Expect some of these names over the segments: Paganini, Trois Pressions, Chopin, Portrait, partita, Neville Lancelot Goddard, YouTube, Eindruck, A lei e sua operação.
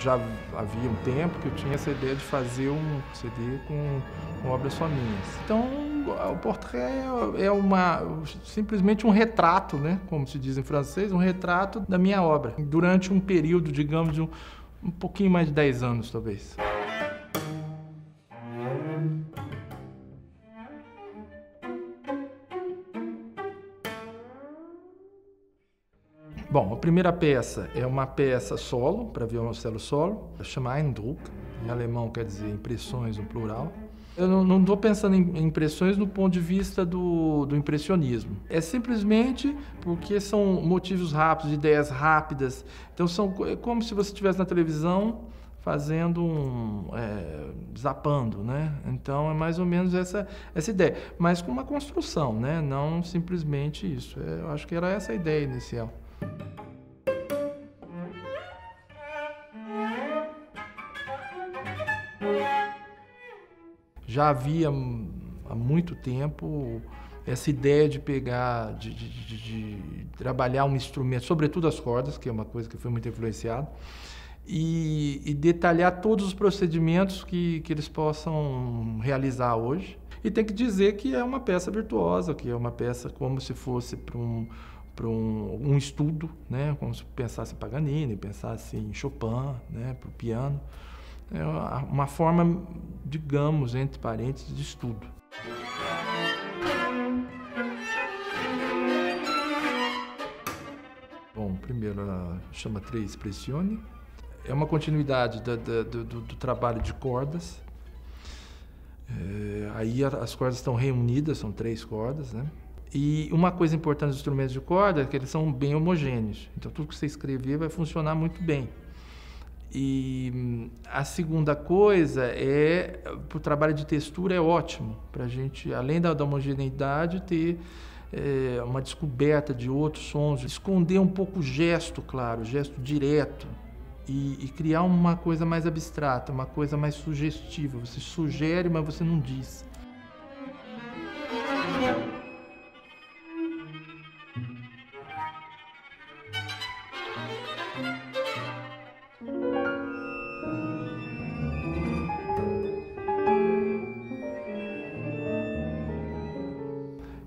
já havia um tempo que eu tinha essa ideia de fazer um CD com obras só minhas. Então, o Portrait é simplesmente um retrato, né? Como se diz em francês, um retrato da minha obra, durante um período, digamos, de um pouquinho mais de 10 anos, talvez. Bom, a primeira peça é uma peça solo, para violoncelo solo, chama Eindruck, em alemão quer dizer impressões no plural. Eu não estou pensando em impressões do ponto de vista do impressionismo. É simplesmente porque são motivos rápidos, ideias rápidas. Então é como se você estivesse na televisão fazendo zapando, né? Então é mais ou menos essa ideia, mas com uma construção, né? Não simplesmente isso. Eu acho que era essa a ideia inicial. Já havia há muito tempo essa ideia de pegar, de trabalhar um instrumento, sobretudo as cordas, que é uma coisa que foi muito influenciada, e detalhar todos os procedimentos que eles possam realizar hoje. E tem que dizer que é uma peça virtuosa, que é uma peça como se fosse para um estudo, né? Como se pensasse em Paganini, pensasse em Chopin, né? Para o piano. É uma forma, digamos, entre parênteses, de estudo. Bom, primeiro ela chama Trois Pressions. É uma continuidade do trabalho de cordas. Aí as cordas estão reunidas, são 3 cordas, né? E uma coisa importante dos instrumentos de corda é que eles são bem homogêneos. Então tudo que você escrever vai funcionar muito bem. E a segunda coisa é, o trabalho de textura é ótimo, para a gente, além da homogeneidade, ter uma descoberta de outros sons, esconder um pouco o gesto, claro, o gesto direto, e criar uma coisa mais abstrata, uma coisa mais sugestiva. Você sugere, mas você não diz.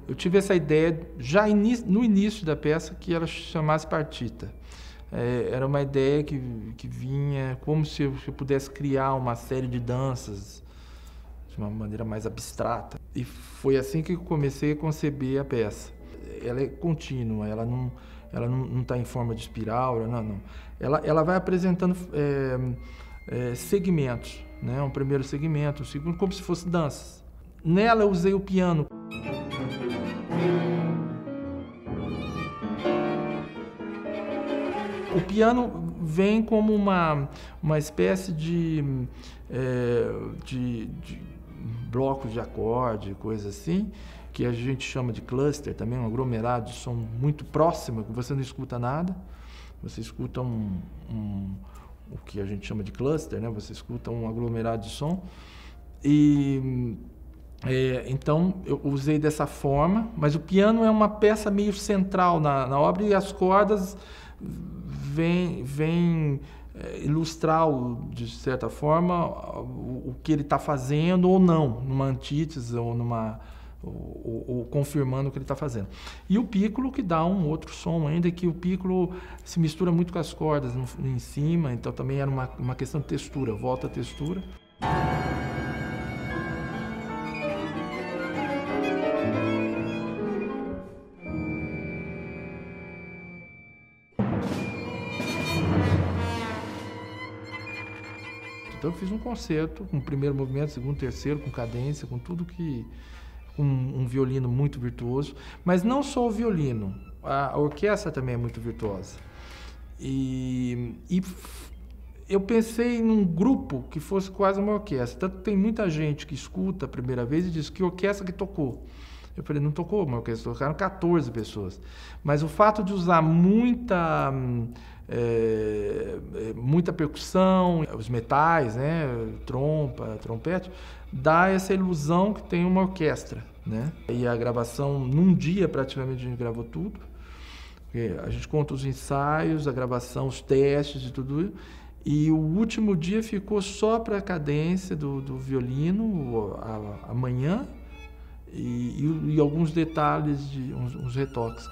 Eu tive essa ideia já no início da peça que ela chamasse partita. Era uma ideia que vinha como se eu pudesse criar uma série de danças de uma maneira mais abstrata. E foi assim que eu comecei a conceber a peça. Ela é contínua, ela não está em forma de espiral, não. Ela vai apresentando segmentos, né? Um primeiro segmento, um segundo, como se fosse danças. Nela eu usei o piano. O piano vem como uma espécie de bloco de acorde, coisa assim, que a gente chama de cluster também, um aglomerado de som muito próximo, que você não escuta nada, você escuta o que a gente chama de cluster, né? Você escuta um aglomerado de som. E então eu usei dessa forma, mas o piano é uma peça meio central na obra e as cordas vêm ilustrar, de certa forma, o que ele está fazendo ou não, numa antítese ou confirmando o que ele está fazendo. E o pícolo que dá um outro som ainda, que o pícolo se mistura muito com as cordas em cima, então também era uma questão de textura, volta à textura. Então eu fiz um concerto com primeiro movimento, segundo, terceiro, com cadência, com tudo que... com um violino muito virtuoso. Mas não só o violino, a orquestra também é muito virtuosa. E eu pensei num grupo que fosse quase uma orquestra. Tanto tem muita gente que escuta a primeira vez e diz que orquestra que tocou. Eu falei, não tocou uma orquestra, tocaram 14 pessoas. Mas o fato de usar muita percussão, os metais, né, trompa, trompete, dá essa ilusão que tem uma orquestra, né? E a gravação, num dia praticamente a gente gravou tudo, porque a gente conta os ensaios, a gravação, os testes e tudo, E o último dia ficou só para a cadência do violino, a manhã, e alguns detalhes, uns retoques.